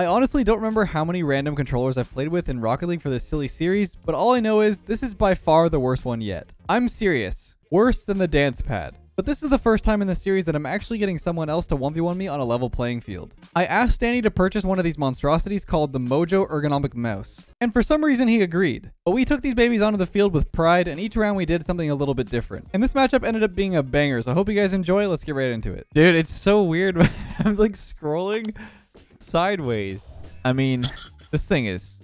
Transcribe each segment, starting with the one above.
I honestly don't remember how many random controllers I've played with in Rocket League for this silly series, but all I know is this is by far the worst one yet. I'm serious. Worse than the dance pad. But this is the first time in the series that I'm actually getting someone else to 1v1 me on a level playing field. I asked Danny to purchase one of these monstrosities called the Mojo Ergonomic Mouse, and for some reason he agreed. But we took these babies onto the field with pride, and each round we did something a little bit different. And this matchup ended up being a banger, so I hope you guys enjoy. Let's get right into it. Dude, it's so weird. I'm like scrolling sideways. I mean, this thing is...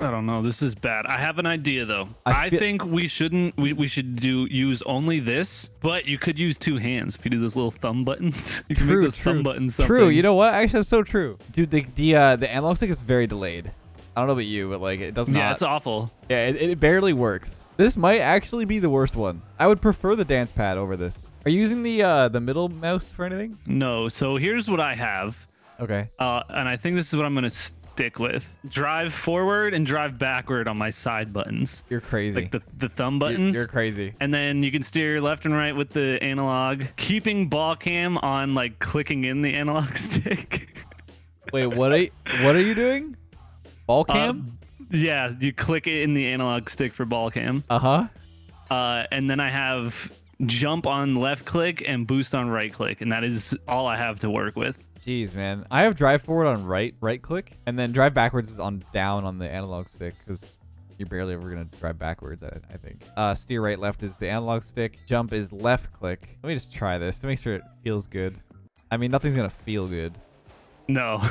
I don't know. This is bad. I have an idea though. I think we shouldn't. We should use only this, but you could use two hands if you do those little thumb buttons. You can make those thumb buttons something. True. You know what? Actually, that's so true. Dude, the analog stick is very delayed. I don't know about you, but like it doesn't. Yeah, it's awful. Yeah, it barely works. This might actually be the worst one. I would prefer the dance pad over this. Are you using the middle mouse for anything? No. So here's what I have. Okay. And I think this is what I'm gonna stick with. Drive forward and drive backward on my side buttons. You're crazy. Like the thumb buttons. You're crazy. And then you can steer left and right with the analog. Keeping ball cam on like clicking in the analog stick. Wait, what are you doing? Ball cam? Yeah, you click it in the analog stick for ball cam. Uh-huh. And then I have jump on left click and boost on right click, and that is all I have to work with. Jeez, man. I have drive forward on right click, and then drive backwards is on down on the analog stick because you're barely ever going to drive backwards, I think. Steer right, left is the analog stick. Jump is left click. Let me just try this to make sure it feels good. I mean, nothing's going to feel good. No,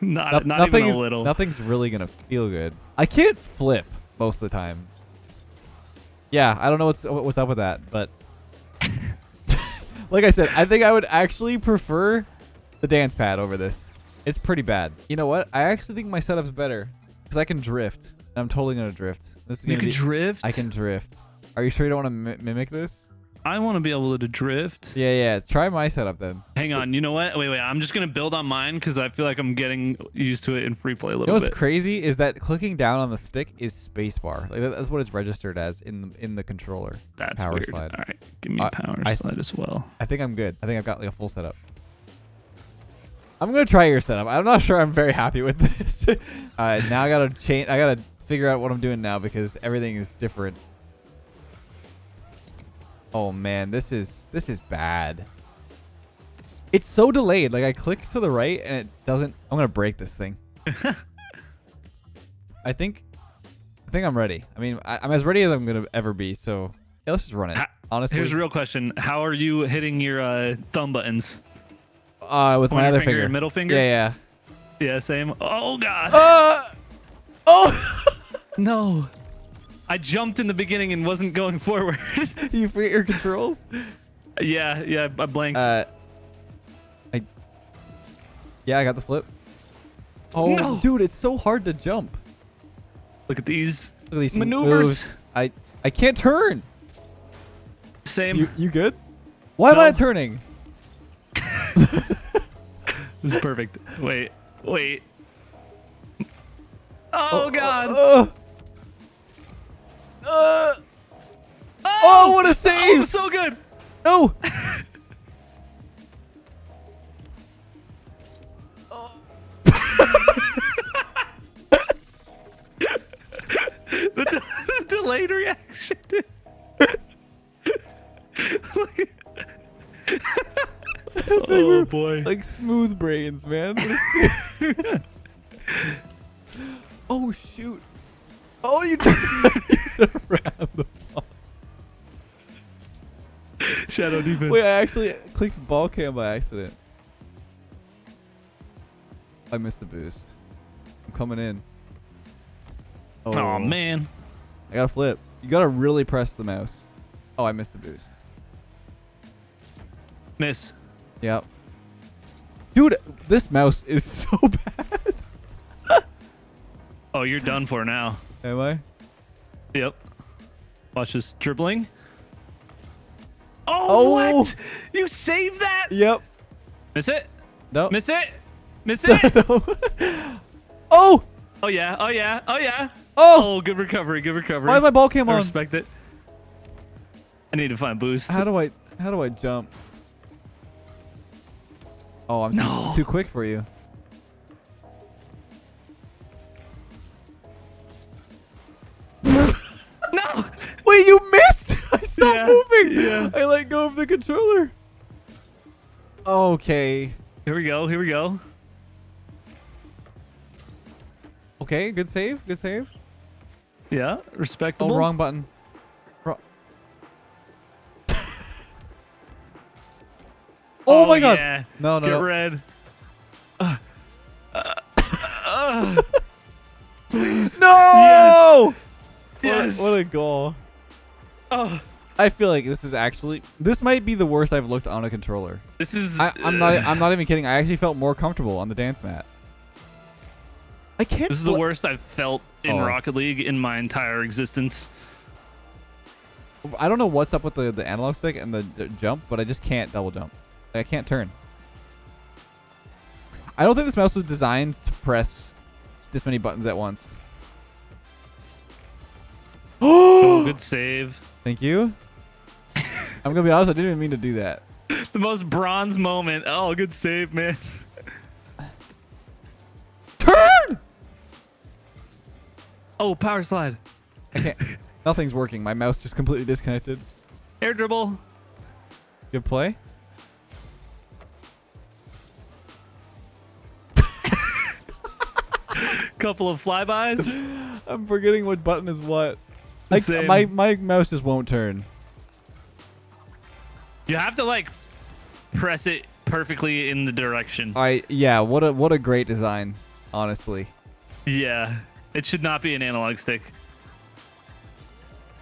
not even a little. Nothing's really going to feel good. I can't flip most of the time. Yeah, I don't know what's up with that, but like I said, I think I would actually prefer the dance pad over this. It's pretty bad. You know what? I actually think my setup's better because I can drift. I'm totally gonna drift. This is drift. I can drift. Are you sure you don't want to mimic this? I want to be able to drift. Yeah. Try my setup then. Hang on. You know what? Wait. I'm just gonna build on mine because I feel like I'm getting used to it in free play a little bit. You know what's crazy is that clicking down on the stick is spacebar. Like that's what it's registered as in the controller. That's power weird. Slide. All right, give me power slide as well. I think I'm good. I think I've got like a full setup. I'm gonna try your setup. I'm not sure I'm very happy with this. Alright, now I gotta change. I gotta figure out what I'm doing now because everything is different. Oh man, this is bad. It's so delayed. Like I click to the right and it doesn't. I'm gonna break this thing. I think I'm ready. I mean, I'm as ready as I'm gonna ever be. So yeah, let's just run it. Honestly, here's a real question: how are you hitting your thumb buttons? With my other finger. Your middle finger? Yeah, same. Oh, God. Oh! No. I jumped in the beginning and wasn't going forward. You forget your controls? Yeah, I blanked. I got the flip. Oh, no. Dude, it's so hard to jump. Look at these maneuvers. Moves. I can't turn. Same. You good? Why am I turning? This is perfect. Wait. Oh, God. Oh, what a save. Oh, so good. No. Oh. the delayed reaction. Oh boy. Like smooth brains, man. Oh shoot. Oh, you did around the ball. Shadow defense. Wait, I actually clicked ball cam by accident. I missed the boost. I'm coming in. Oh man. I gotta flip. You gotta really press the mouse. Oh, I missed the boost. Miss. Yep. Dude, this mouse is so bad. Oh, you're done for now. Am I? Yep. Watch this dribbling. Oh, what? You saved that? Yep. Miss it? No. Miss it? Miss it? No. Oh! Oh, yeah. Oh, good recovery. Why is my ball cam on? I respect it. I need to find boost. How do I jump? Oh, I'm too quick for you. Yeah. I let go of the controller. Okay. Here we go. Here we go. Okay. Good save. Good save. Yeah. Respectable. Oh, wrong button. Oh my god! Yeah. No, no, Get red. Please. No! Yes. Yes. What a goal. Oh. I feel like this is actually... This might be the worst I've looked on a controller. This is... I'm not even kidding. I actually felt more comfortable on the dance mat. I can't... This is the worst I've felt in Rocket League in my entire existence. I don't know what's up with the analog stick and the jump, but I just can't double jump. I can't turn. I don't think this mouse was designed to press this many buttons at once. Oh, good save. Thank you. I'm going to be honest. I didn't even mean to do that. The most bronze moment. Oh, good save, man. Turn! Oh, power slide. I can't. Nothing's working. My mouse just completely disconnected. Air dribble. Good play. Couple of flybys. I'm forgetting what button is what. Like my mouse just won't turn. You have to like press it perfectly in the direction. Yeah, what a great design, honestly. Yeah. It should not be an analog stick.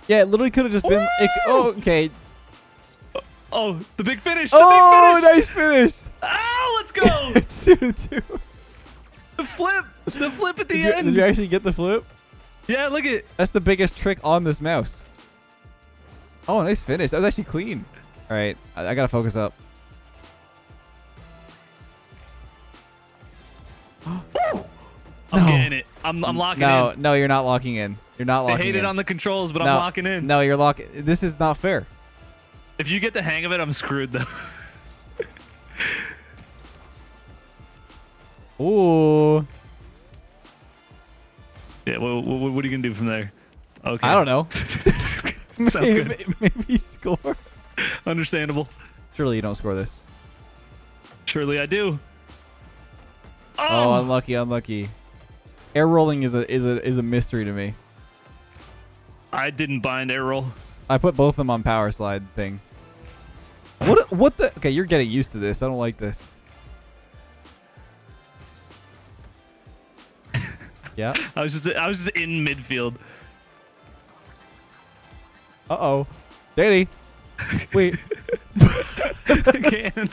Yeah, it literally could have just been okay. Oh, the big finish. Oh, nice finish. Oh, let's go. It's 2-2. The flip at the end. Did you actually get the flip? Yeah, look at it. That's the biggest trick on this mouse. Oh, nice finish. That was actually clean. All right, I gotta focus up. No. I'm getting it. I'm locking in. No, you're not locking in. You're not locking in. I hate it on the controls, but I'm locking in. No, you're locking. This is not fair. If you get the hang of it, I'm screwed though. Ooh. Yeah, what are you going to do from there? Okay. I don't know. Sounds good. Maybe score. Understandable. Surely you don't score this. Surely I do. Oh, unlucky, unlucky. Air rolling is a mystery to me. I didn't bind air roll. I put both of them on power slide thing. What the? Okay, you're getting used to this. I don't like this. Yeah. I was just in midfield. Uh-oh. Danny. Wait. I can't.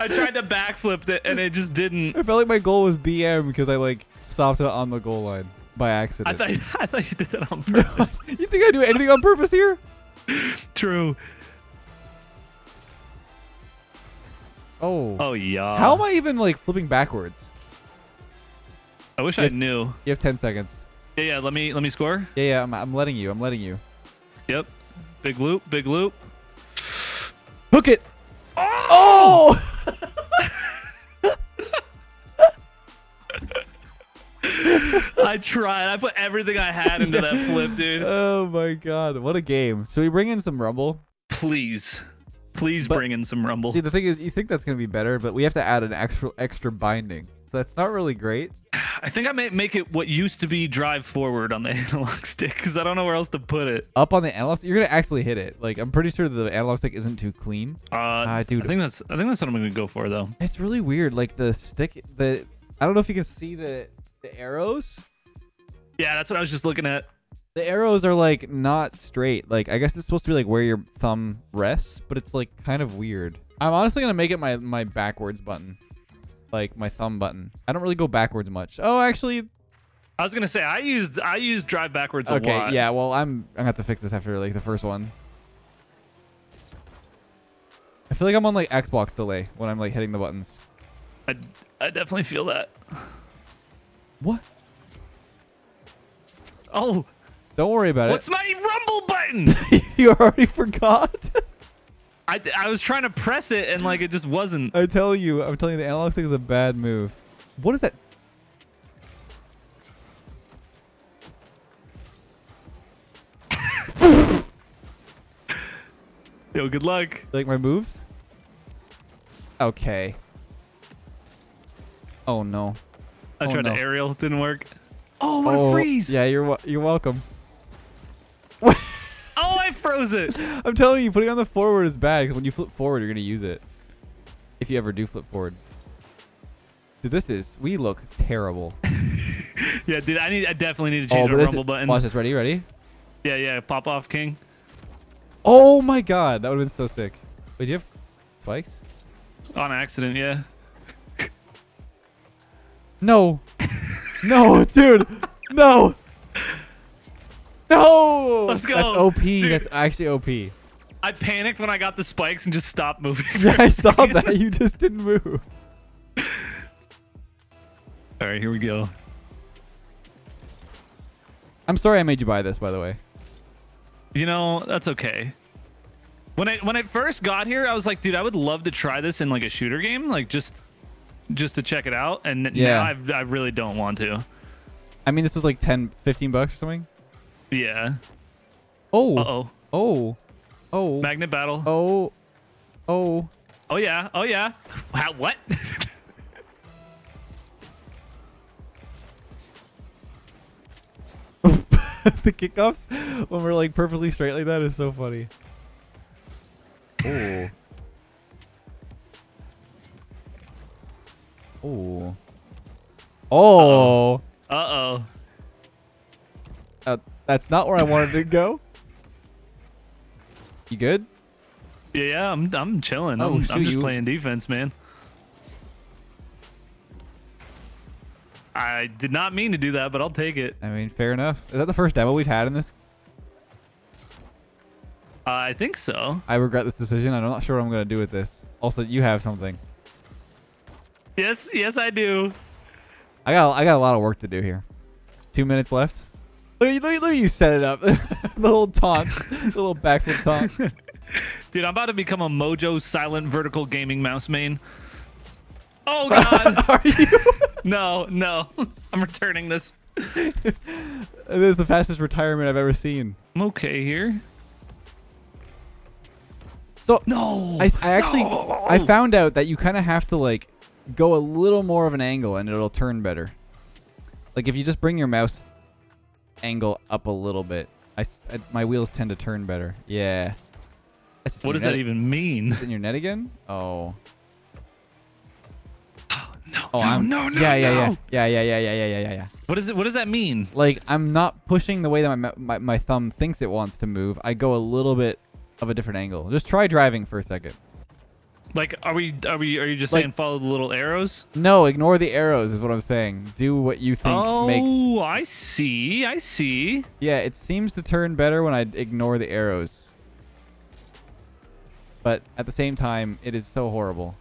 I tried to backflip it and it just didn't. I felt like my goal was BM because I like stopped it on the goal line by accident. I thought you did that on purpose. No. You think I do anything on purpose here? True. Oh. Oh yeah. How am I even like flipping backwards? I wish I knew. You have 10 seconds. Yeah, yeah. Let me score. Yeah, yeah. I'm letting you. I'm letting you. Yep. Big loop. Big loop. Hook it. Oh! I tried. I put everything I had into that flip, dude. Oh my god! What a game. Should we bring in some Rumble? Please, please bring in some Rumble. See, the thing is, you think that's gonna be better, but we have to add an extra binding. So that's not really great. I think I may make it what used to be drive forward on the analog stick because I don't know where else to put it. Up on the analog stick? You're going to actually hit it. Like, I'm pretty sure the analog stick isn't too clean. Dude. I think that's what I'm going to go for, though. It's really weird. Like, the stick, I don't know if you can see the arrows. Yeah, that's what I was just looking at. The arrows are, like, not straight. Like, I guess it's supposed to be, like, where your thumb rests, but it's, like, kind of weird. I'm honestly going to make it my backwards button. Like my thumb button. I don't really go backwards much. Oh, actually, I was gonna say I used drive backwards a lot. Okay, yeah. Well, I'm gonna have to fix this after like the first one. I feel like I'm on like Xbox delay when I'm like hitting the buttons. I definitely feel that. What? Oh, don't worry about it. What's my rumble button? You already forgot. I was trying to press it and like it just wasn't. I'm telling you, the analog stick is a bad move. What is that? Nico, good luck. Like my moves? Okay. Oh no. I tried to aerial, didn't work. Oh, what a freeze! Yeah, you're welcome. Oh, I froze it. I'm telling you, putting on the forward is bad because when you flip forward, you're gonna use it. If you ever do flip forward. Dude, this is we look terrible. Yeah, dude, I definitely need to change the rumble button. Watch this, ready? Yeah, yeah, pop off, king. Oh my god, that would have been so sick. Wait, do you have spikes? On accident, yeah. No. No, dude. No. No. Let's go. That's OP. Dude. That's actually OP. I panicked when I got the spikes and just stopped moving. Yeah, I saw that. You just didn't move. All right, here we go. I'm sorry I made you buy this, by the way. You know, that's okay. When I first got here, I was like, dude, I would love to try this in like a shooter game, like just to check it out. And yeah, now I really don't want to. I mean, this was like 10, 15 bucks or something. Yeah. Oh. Uh-oh. Oh. Oh. Magnet battle. Oh. Oh. Oh yeah. Oh yeah. Wow. What? The kickoffs when we're like perfectly straight like that is so funny. Oh. Oh. Oh. Uh-oh. That's not where I wanted to go. You good? Yeah, yeah, I'm chilling. Oh, I'm just playing defense, man. I did not mean to do that, but I'll take it. I mean, fair enough. Is that the first demo we've had in this? I think so. I regret this decision. I'm not sure what I'm going to do with this. Also, you have something. Yes, yes, I do. I got a lot of work to do here. 2 minutes left. Look at you set it up. The little taunt. The little backflip taunt. Dude, I'm about to become a Mojo silent vertical gaming mouse main. Oh, God. Are you? No, no. I'm returning this. This is the fastest retirement I've ever seen. I'm okay here. So, no. I found out that you kind of have to, like, go a little more of an angle and it'll turn better. Like, if you just bring your mouse angle up a little bit, my wheels tend to turn better. Yeah. What does that even mean? Is it in your net again? Oh. No, oh, no, I'm, no, no, yeah, yeah, no. Yeah. What does that mean? Like, I'm not pushing the way that my thumb thinks it wants to move. I go a little bit of a different angle. Just try driving for a second. Like, are you just like, saying follow the little arrows? No, ignore the arrows is what I'm saying. Do what you think makes... Oh, I see. I see. Yeah, it seems to turn better when I ignore the arrows. But at the same time, it is so horrible.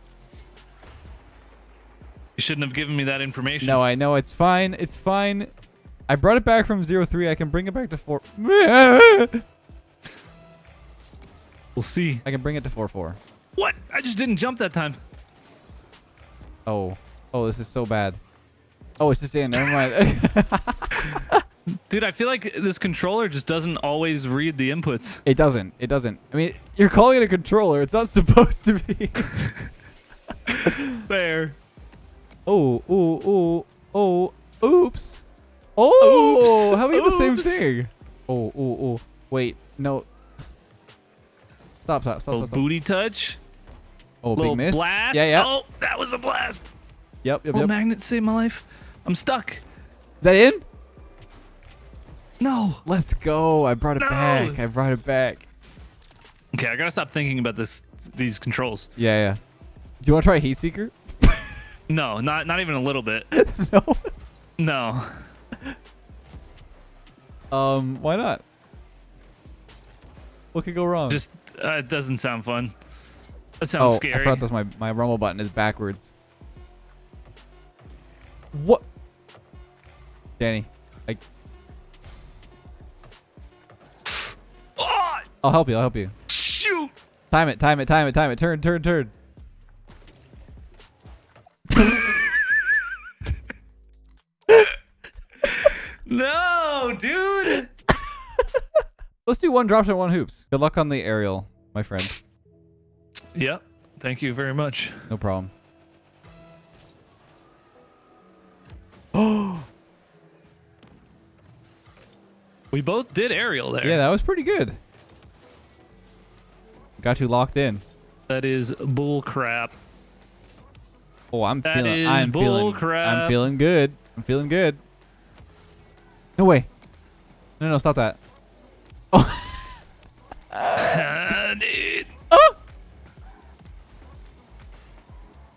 You shouldn't have given me that information. No, I know. It's fine. It's fine. I brought it back from 0-3. I can bring it back to 4. We'll see. I can bring it to 4-4. What? I just didn't jump that time. Oh. Oh, this is so bad. Oh, it's just in. Never mind. Dude, I feel like this controller just doesn't always read the inputs. It doesn't. It doesn't. I mean, you're calling it a controller. It's not supposed to be. Fair. Oh, oh, oh, oh, oops. Oh, oops. How we get the same thing? Oh, oh, oh. Wait, no. Stop. Booty touch. Oh, big miss. Blast. Yeah, yeah. Oh, that was a blast. Yep. Magnet saved my life. I'm stuck. Is that in? No. Let's go. I brought it back. Okay, I gotta stop thinking about these controls. Yeah. Do you want to try Heat Seeker? No, not even a little bit. No. Why not? What could go wrong? Just it doesn't sound fun. That sounds scary. I forgot that's my rumble button is backwards. What? Danny, I'll help you. Shoot! Time it. Turn. No, dude. Let's do one drops and one hoops. Good luck on the aerial, my friend. Yep. Thank you very much. No problem. Oh. We both did aerial there. Yeah, that was pretty good. Got you locked in. That is bull crap. Oh, I'm feeling good. I'm feeling good. No way. No, no, stop that. Oh. Dude. Oh.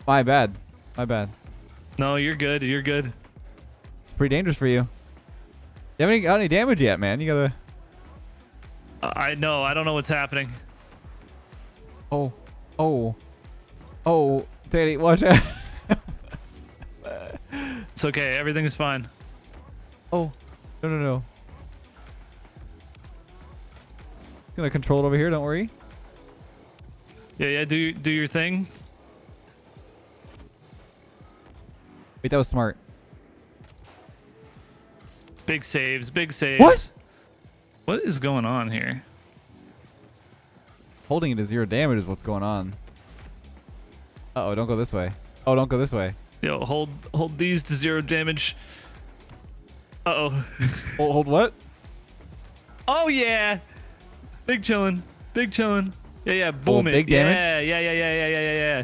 My bad. My bad. No, you're good. You're good. It's pretty dangerous for you. You haven't got any damage yet, man. You gotta. I know. I don't know what's happening. Oh, oh, oh, Danny, watch out. It's okay. Everything is fine. Oh, no, no, no. Gonna control it over here. Don't worry. Yeah, yeah. Do your thing. Wait, that was smart. Big saves, big saves. What? What is going on here? Holding it to zero damage is what's going on. Uh-oh, don't go this way. Oh, don't go this way. Yo, hold these to zero damage. Uh-oh. hold what? Oh, yeah. Big chillin'. Big chillin'. Yeah, yeah, boom it. Big damage? Yeah, yeah, yeah, yeah, yeah, yeah, yeah.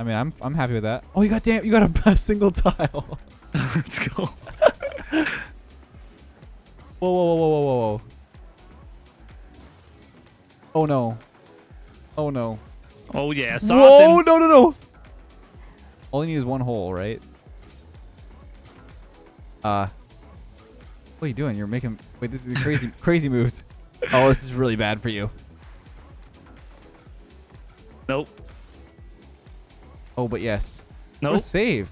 I mean, I'm happy with that. Oh, you got a single tile. Let's go. Whoa, whoa, whoa, whoa, whoa, whoa. Oh no. Oh no. Oh yeah. Saucing. Whoa, no, no, no. All you need is one hole, right? What are you doing? You're making, wait, this is crazy, crazy moves. Oh, this is really bad for you. Nope. Oh, but yes. No. Nope. Save.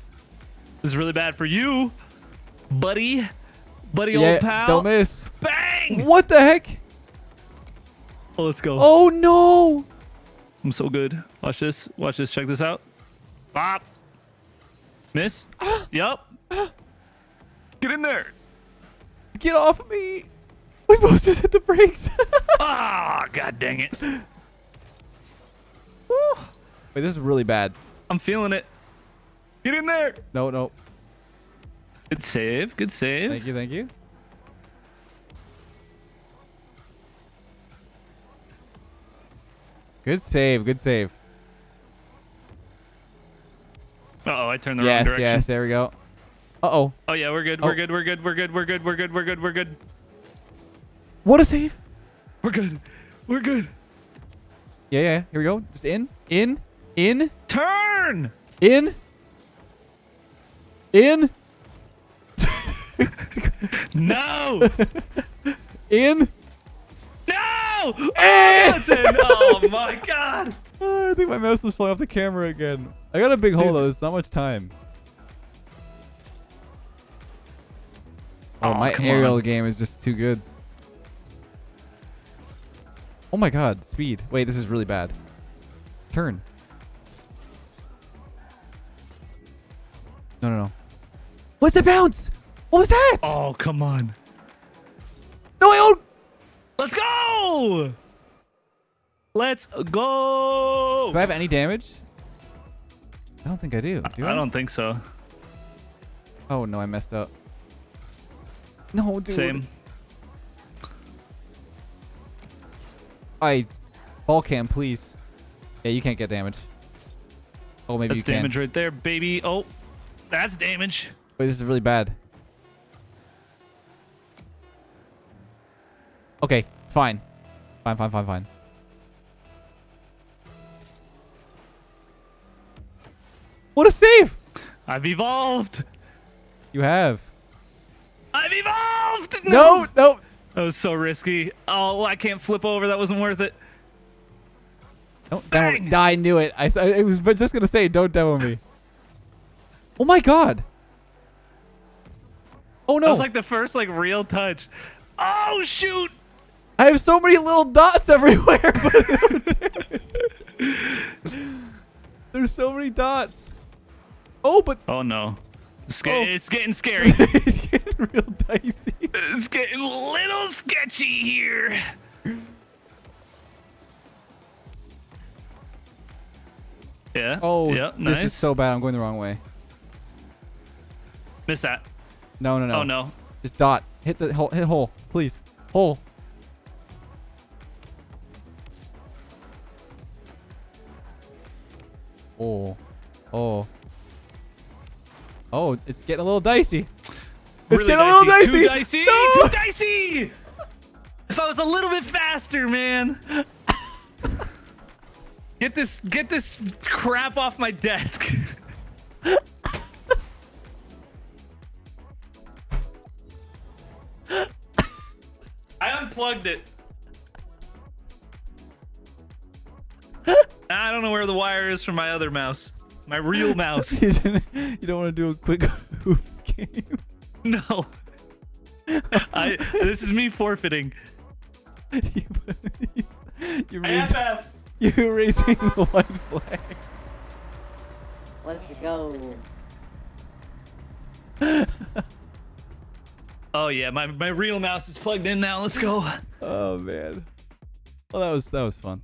This is really bad for you, buddy. Buddy, yeah, old pal. Don't miss. Bang! What the heck? Oh, let's go. Oh, no. I'm so good. Watch this. Watch this. Check this out. Bop. Miss. Yup. Get in there. Get off of me. We both just hit the brakes. Ah, oh, god dang it. Woo. Wait, this is really bad. I'm feeling it. Get in there. No, no. Good save. Good save. Thank you. Thank you. Good save. Good save. Uh-oh, I turned the wrong direction. Yes, yes, there we go. Uh-oh. Oh, yeah, we're good. We're good. We're good. We're good. We're good. We're good. We're good. We're good. What a save. We're good. We're good. Yeah, yeah. Here we go. Just in. In. In. Turn. In. In. No. In. No! Oh, in. Oh my god! Oh, I think my mouse was flying off the camera again. I got a big hole though. It's not much time. Oh, oh my aerial game is just too good. Oh my god, speed. Wait, this is really bad. Turn. No, no, no. What's the bounce? What was that? Oh, come on. No, I own. Let's go! Let's go! Do I have any damage? I don't think I do. Do I? I don't think so. Oh, no, I messed up. No, dude. Same. I... Ball cam, please. Yeah, you can't get damage. Oh, maybe you can. That's damage right there, baby. Oh, that's damage. Wait, this is really bad. Okay, fine. Fine, fine, fine, fine. What a save! I've evolved! You have. I've evolved! No, no! No. That was so risky. Oh, I can't flip over. That wasn't worth it. Don't demo me. I knew it. I was just going to say, don't demo me. Oh my god! Oh no! That was like the first like real touch. Oh shoot! I have so many little dots everywhere. There's so many dots. Oh, but oh no, it's getting scary. It's getting real dicey. It's getting a little sketchy here. Yeah. Oh, yeah, nice. This is so bad. I'm going the wrong way. Miss that. No, no, no. Oh, no. Just dot. Hit the hole. Hit hole. Please. Hole. Oh. Oh. Oh, it's getting a little dicey. It's really getting a little dicey. Too dicey. No! Too dicey. If I was a little bit faster, man. Get this crap off my desk. I unplugged it. I don't know where the wire is for my other mouse. My real mouse. You don't want to do a quick hoops game? No. This is me forfeiting. You're raising the white flag. Let's go. Oh yeah, my real mouse is plugged in now. Let's go. Oh man. Well, that was fun.